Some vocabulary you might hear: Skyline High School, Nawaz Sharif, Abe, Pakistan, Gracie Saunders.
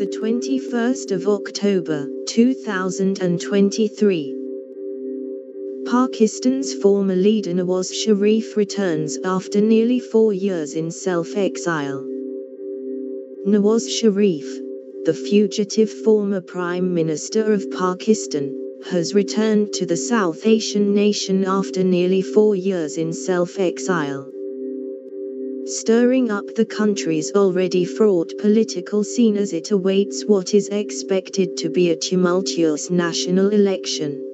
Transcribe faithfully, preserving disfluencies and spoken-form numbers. the twenty-first of October, two thousand twenty-three. Pakistan's former leader Nawaz Sharif returns after nearly four years in self-exile. Nawaz Sharif, the fugitive former Prime Minister of Pakistan, has returned to the South Asian nation after nearly four years in self-exile, stirring up the country's already fraught political scene as it awaits what is expected to be a tumultuous national election.